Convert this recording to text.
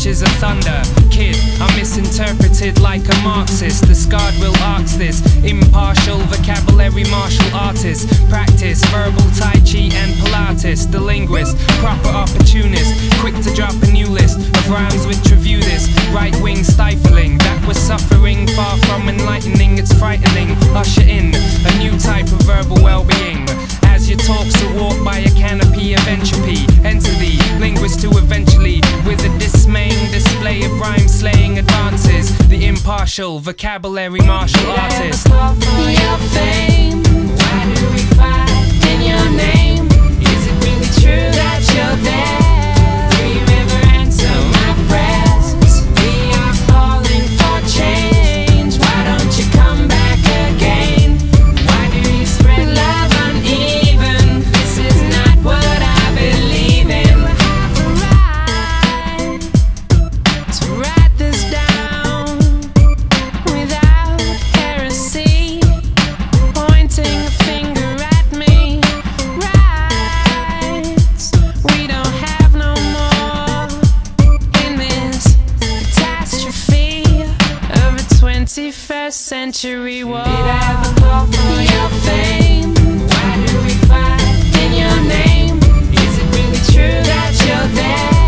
pitches of thunder. Kid, I'm misinterpreted like a Marxist. The scarred will ask this. Impartial vocabulary, martial artist. Practice verbal Tai Chi and Pilates. The linguist, proper opportunist, quick to drop a new list of rhymes which review this. Right wing stifling, that was suffering, far from enlightening, it's frightening. Usher in a new type of verbal well-being. As your talks are walked by a canopy of entropy, entity, linguist to eventually, with a dismaying display of rhyme-slaying advances, the impartial vocabulary martial artist. Your fame, why do we fight in your name? Is it really true that you're there? Do you ever answer my prayers? We are calling for change. Why don't you come back again? Why do you spread love uneven? This is not what I believe in. You have a right to write this down without heresy, pointing a finger at me. Rights we don't have no more in this catastrophe of a 21st century war. Did I ever call for your fame? Why do we fight in your name? Is it really true that you're there?